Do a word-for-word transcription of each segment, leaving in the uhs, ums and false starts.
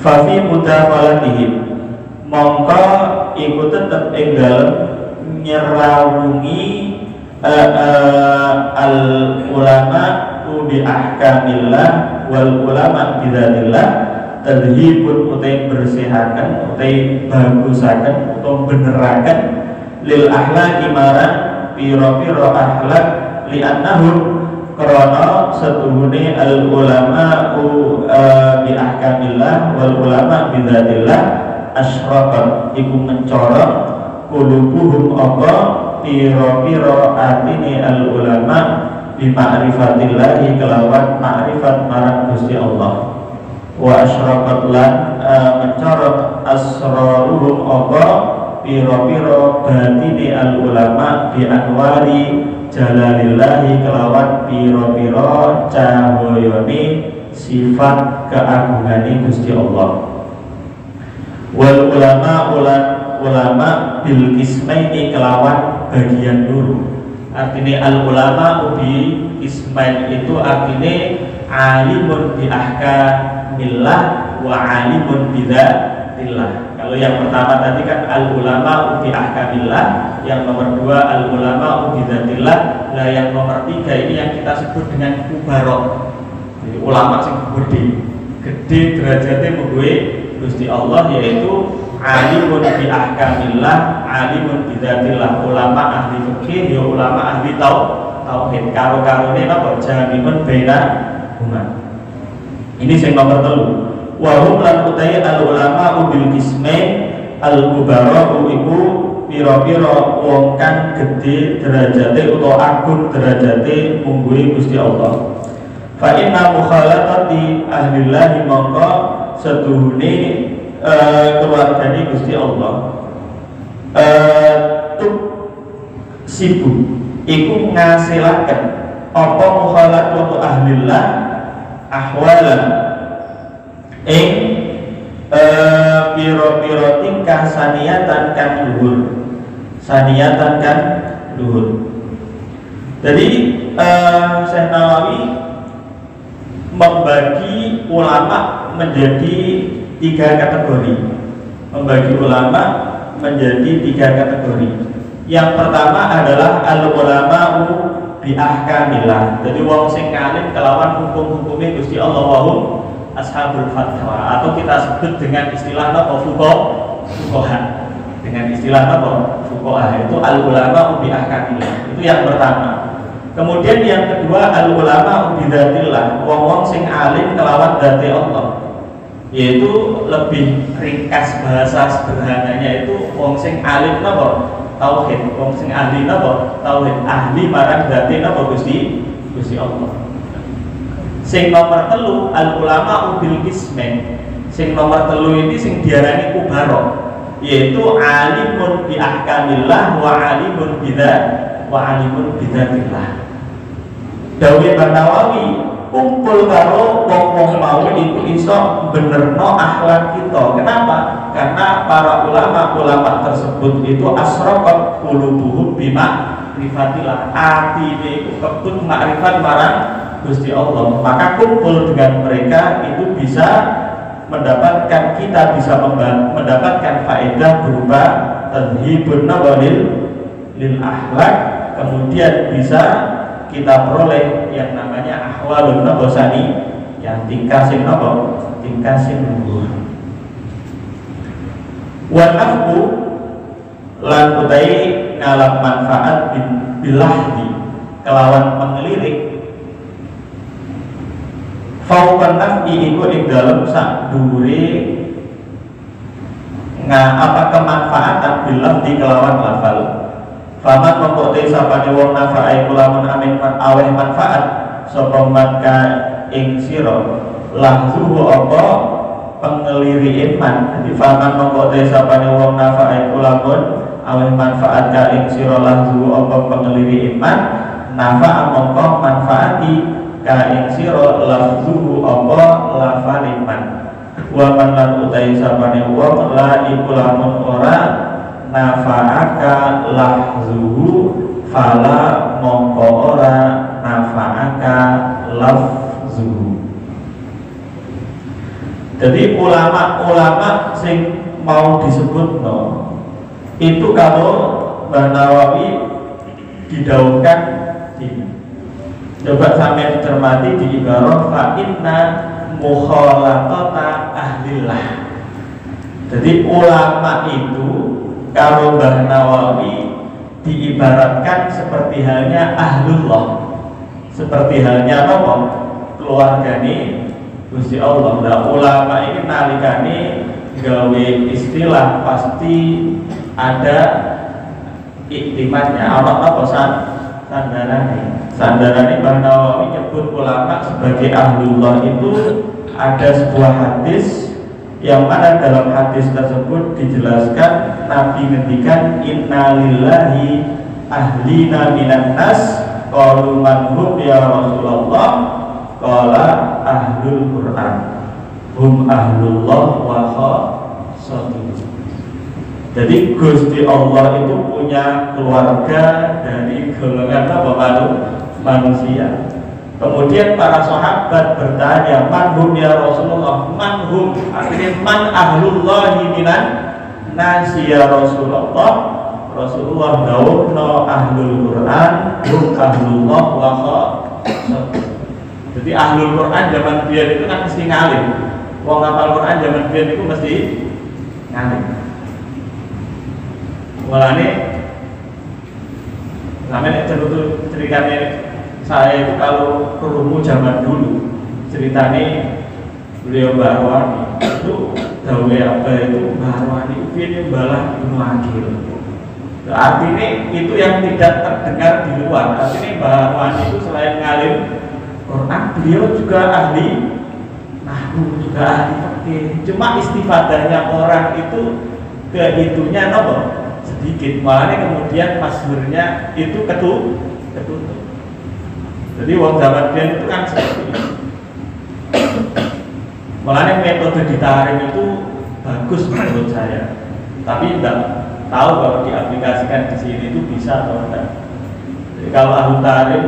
Fafi mudhafalatihim mongko iku tetep ing dalem nyerawungi al ulama bi ahkamillah wal ulama bidzalillah tadhibun utai bersihaken utai bagusaken utawa beneraken lil akhlaqi marang pira-pira akhlak li'annahum karena setuhune al ulama bi ahkamillah wal ulama bidzalillah asyraqan iku mencorot qulubuhum apa pira-pira atine al ulama bi ma'rifatillah kelawan ma'rifat marang Gusti Allah wa asyraqat lan mencorot asraruhum apa pira-pira batine al ulama bi anwari jalalillahi kelawan piro-piro cahoyoni sifat keagungani Gusti Allah wal ulama ulan ulama bil kismaini kelawan bagian dulu artinya al ulama ubi kismain itu artinya alimun bi ahkamillah wa alimun bidzatillah. Kalau yang pertama tadi kan al ulama ubi ahkamillah, yang nomor dua al ulama ubidzatillah, nah yang nomor tiga ini yang kita sebut dengan kubarok. Jadi ulama sing gede, gede derajatnya mengguwe Gusti Allah yaitu alimun bi ahkamillah, alimun bidzatillah, ulama ahli fikih, ya ulama ahli tauhid. Karo-karone napa jami'un baina huma. Ini sing nomor telu. Wa hum lan utai al ulama ubil kisme al kubarok iku piro-piro wong kang gede derajate utawa agung derajate mungguhi Gusti Allah. Fa inna mukhalatati ahlillahi mongko seduhune keluargane Gusti Allah. Eh tuk sibuk iku ngasilaken apa mukhalatatu ahlillah ahwalan ing eh piro-piro tingkah saniyatan kang luhur. Saniyatan kan luhur. Jadi uh, Syekh Nawawi membagi ulama menjadi tiga kategori. Membagi ulama menjadi tiga kategori. Yang pertama adalah al-ulama'u bi'ahkamillah. Jadi wong sing alim kelawan hukum-hukumnya Gusti Allah wahum ashabul fatwa, atau kita sebut dengan istilah apa fuqaha. Dengan istilah apa? Fuqaha itu al-ulama bi ahkamillah. Itu yang pertama. Kemudian yang kedua al-ulama bi dzatillah, wong-wong sing alim kelawan dzat Allah. Yaitu lebih ringkas bahasa sederhananya itu wong sing alim napa? Tauhid. Wong sing ahli napa? Tauhid. Ahli marang dzat napa Gusti? Gusti Allah. Sing nomor telu al-ulama bil ismen. Sing nomor telu ini sing diarani kubaro, yaitu alimun bi ahkamillah wa alimun bidzat wa alimun bidzatillah. Dawuhe Nawawi kumpul karo wong-wong mau itu iso benerno akhlak kita. Kenapa? Karena para ulama-ulama tersebut itu asraqat qulubuhum bima rifatillah, atine iku kebut makrifat marang Gusti Allah. Maka kumpul dengan mereka itu bisa mendapatkan, kita bisa mendapatkan faedah berupa tadhibun nabalil lil akhlak, kemudian bisa kita peroleh yang namanya ahwalun nabosani, yang tingkah sing nabo, tingkah sing luhur. Wan afku lan utai ngalap manfaat bilahdi kelawan pengelirik fauqan nafi iku ing dalem sak dhuwure nga apa kemanfaatan billah di kelawan lafal. Faman mongko te sapane wong nafae kula amin aweh manfaat sapa maka ing sira langsung apa pengelirike man. Faman mongko te sapane wong nafae kula aweh manfaat ka ing sira langsung apa pengelirike man nafa mongko manfaati kain siro lafzuhu apa lafaliman wa man lan utai sapane wong la iku lamun ora nafa'aka lafzuhu fala mongko ora nafa'aka lafzuhu. Jadi ulama-ulama sing mau disebut no, itu kalau Mbah Nawawi didaungkan di, coba sampai dicermati di ibarat fa'inna mukhalatota ahlillah. Jadi ulama itu kalau Mbah Nawawi diibaratkan seperti halnya ahlullah, seperti halnya apa? Keluargane Gusti Allah. Nah, ulama ini nalikane gawe istilah pasti ada iktimannya, apa-apa sandarannya. Sandarannya Mbah Nawawi nyebut ulama sebagai ahlullah itu ada sebuah hadis yang mana dalam hadis tersebut dijelaskan Nabi ngendikan innalillahi ahlina minan nas. Qalu man hum ya Rasulullah, qala ahlul Quran hum ahlullah wa khasatuh. Jadi Gusti Allah itu punya keluarga dari golongan apa manusia. Kemudian para sahabat bertanya, man hum ya Rasulullah, man hum artinya man ahlullahi minan nasi ya Rasulullah. Rasulullah dawuhna ahlul Quran hum ahlullah wa khasatuh. Jadi ahlul Quran zaman biyen itu kan mesti ngalim. Wong ngapal Quran zaman biyen itu mesti ngalim. Mulane sampeyan cerita ceritane saya itu kalau rumu zaman dulu ceritane beliau Barwani itu dawuh apa itu Barwani piye balah gunung akhir. Artinya itu yang tidak terdengar di luar. Artinya bahwa itu selain ngalim Quran, beliau juga ahli nahwu, juga ahli fikih. Cuma istifadahnya orang itu ke itunya nopo sedikit. Malah kemudian masyhurnya itu ketu ketutup. Jadi wong zaman biyen itu kan seperti itu. Malah metode ditarik itu bagus menurut saya. Tapi enggak tahu kalau diaplikasikan di sini itu bisa atau enggak. Jadi kalau ahli tarim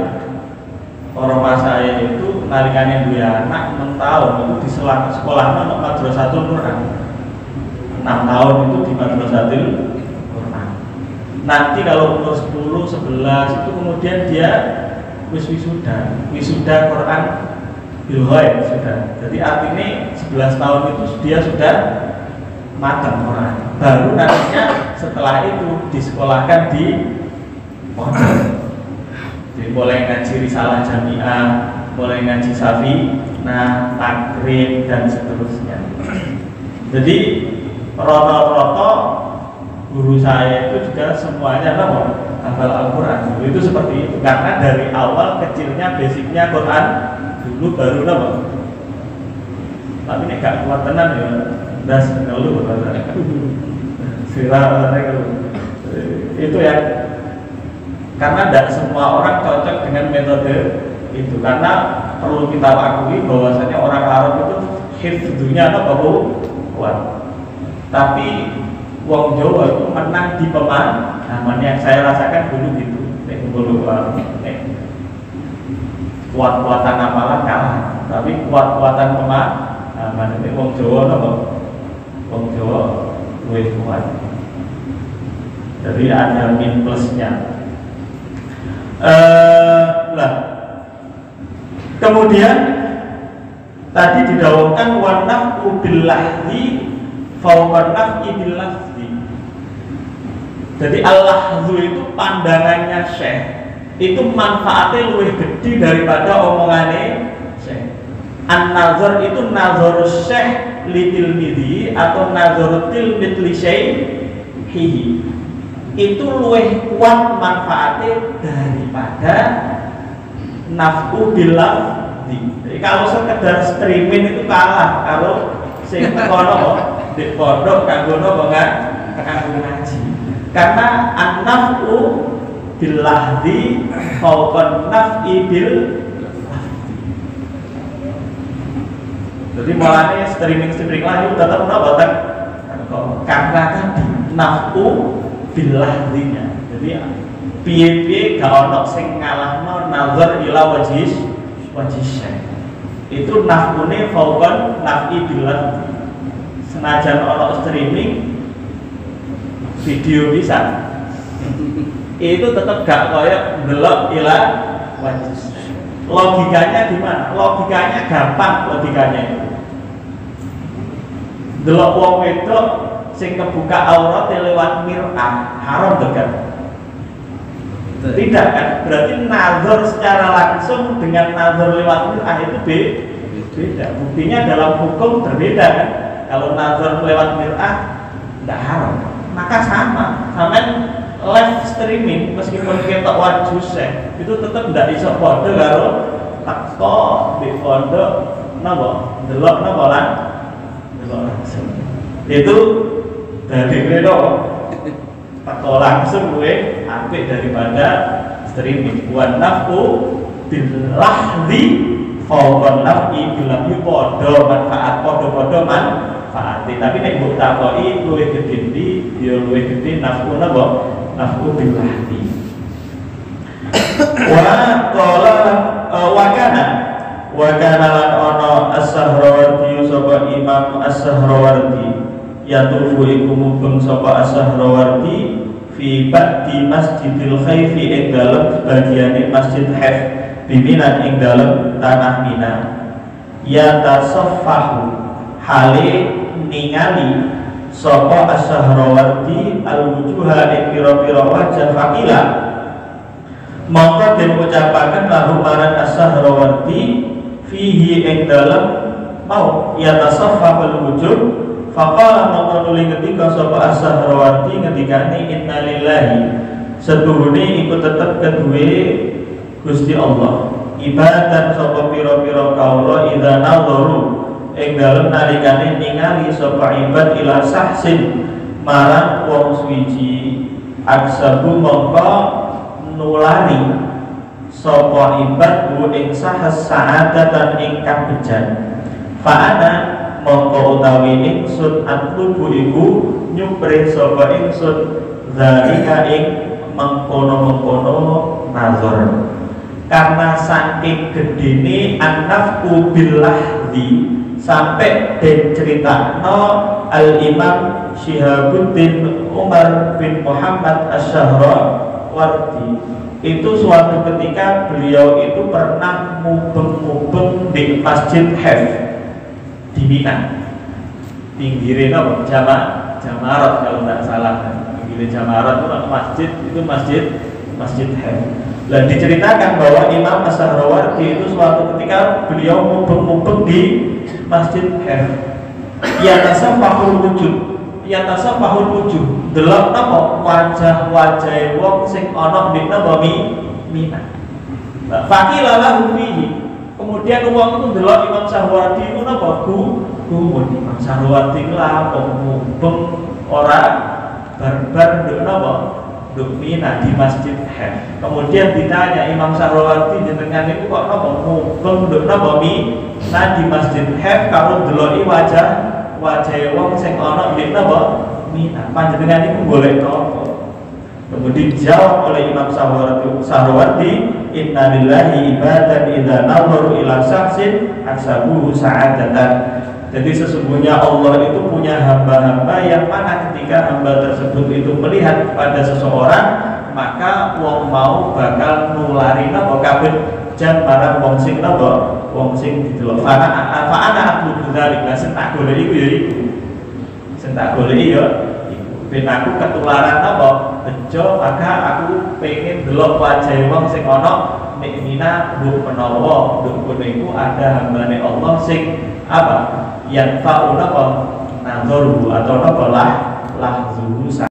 orang saya itu narikannya dua anak enam tahun itu di sekolah nomor madrasatul Quran. Enam tahun itu di madrasatul Quran. Nanti kalau umur sepuluh sebelas itu kemudian dia wis wisuda, wisuda Quran bilghaib sudah. Jadi artinya sebelas tahun itu dia sudah matang Quran. Baru nantinya setelah itu disekolahkan di pondok. Jadi boleh ngaji risalah jamiah, boleh ngaji safi, nah takrim dan seterusnya. Jadi roto-roto guru saya itu juga semuanya apa? Hafal Al-Quran. Itu seperti itu karena dari awal kecilnya basicnya Quran dulu baru apa? Tapi ini gak kuat tenan ya, das dulu baru. Sila, itu ya karena tidak semua orang cocok dengan metode itu karena perlu kita akui bahwasanya orang Arab itu hifdzunya apa bau kuat tapi wong Jawa itu menang di pemahaman yang saya rasakan dulu gitu kuat-kuatan apalah kalah tapi kuat-kuatan pemahaman ini wong Jawa apa wong Jawa lebih kuat. Jadi ada min plusnya. Uh, nah. Kemudian tadi didawakan wanafku billahi fawanaf ibillahi. Jadi al-lahzu itu pandangannya syekh itu manfaatnya lebih gede daripada omongannya syekh. An-nazar itu nazarus syekh litil midi atau nazarutil mitli syaihi itu luweh kuat manfaatnya daripada nafku bilang. Jadi kalau sekedar streaming itu kalah kalau sing kono di pondok kanggo kanggo ngaji karena an-nafku bilahdi maupun naf'i bil. Jadi mulanya streaming-streaming lain tetap menabatan karena tadi nafku bilahdinya. Jadi piye-piye gak ono sing ngalahno nazar ila wajis wajis. itu nafune fawqan nafi bilan, senajan ono streaming video bisa itu tetap gak koyok belok ilah wajis. Logikanya gimana? Logikanya gampang, logikanya itu delok wong wedok sing kebuka aurat lewat mir'ah haram dekat. Tidak kan? Berarti nazar secara langsung dengan nazar lewat mir'ah itu beda. Buktinya dalam hukum berbeda kan? Kalau nazar lewat mir'ah tidak haram. Maka sama, sama live streaming meskipun kita wajusek itu tetap tidak bisa kode karo takto di kode nabo, delok nabo lan, delok langsung. Itu dari kredo. Atau langsung gue apik daripada streaming buat nafku dilahdi fawon nafki bilamu podo manfaat podo podo manfaat. Tapi nek mbok takoki luwih gedhe ndi ya luwih gedhe nafku napa nafku dilahdi. Wa qala wa kana wa kana lan ono As-Suhrawardi sapa Imam As-Suhrawardi yatufu iku mubeng sapa As-Suhrawardi fi ba'di Masjidil Khaif ing dalem bagiane Masjid Khaif di Mina ing dalem tanah Mina ya tasaffahu hale ningali sapa As-Suhrawardi al-wujuha ing pira-pira wajah faqila mongko den ucapaken lahu marang As-Suhrawardi fihi ing dalem mau ya tasaffahul wujuh. Faqala maqnuli ketika sapa As-Suhrawardi ngendikane innalillahi setuhune iku tetep kedue Gusti Allah ibadat sapa pira-pira kaula idza nadharu ing dalem nalikane ningali sapa ibad ila sahsin marang wong suci aksabu mongko nulani sapa ibad ku ing sahas sa'adatan ingkang bejan fa'ana mongko utawi ingsun atlubu iku nyupre sapa ingsun zalika ing mengkono-mengkono nazar karena saking gedene annafku billahdi sampai den critakno al-Imam Syihabuddin Umar bin Muhammad As-Suhrawardi itu suatu ketika beliau itu pernah mubeng-mubeng di Masjid Khaif di Mina pinggirin apa? Jamarat Jamarat kalau tidak salah pinggirin Jamarat itu masjid itu masjid masjid dan diceritakan bahwa Imam As-Suhrawardi itu suatu ketika beliau mubeng-mubeng di Masjid Khaif ya tasafahul wujud ya tasafahul wujud delok napa wajah-wajah wong sing ana ning napa Mina faqila lahu fihi. Kemudian uang itu delok Imam Suhrawardi itu napa ku gumun Imam Suhrawardi lah mubeng ora barbar nduk napa nduk Mina di Masjid Khaif. Kemudian ditanya Imam Suhrawardi jenengan niku kok napa mubeng nduk napa Mina di Masjid Khaif karo deloki wajah wajah wong sing ana nduk napa Mina. Panjenengan niku golek napa? Kemudian dijawab oleh Imam Suhrawardi innalillahi ibadan idza nazaru ila syaksin aksabuhu sa'adatan. Jadi sesungguhnya Allah itu punya hamba-hamba yang mana ketika hamba tersebut itu melihat pada seseorang maka wong mau bakal nulari napa kabeh jan marang wong sing napa wong sing didelok fa'ana fa'ana aku dzalika sing tak golek iku ya iku sing tak golek ya ben aku ketularan napa bejo maka aku pengen delok wajah wong sing ana nek Mina mbok menawa nduk kono iku ada hambane Allah sing apa yang fauna apa nazar atau apa lah lah zuhur.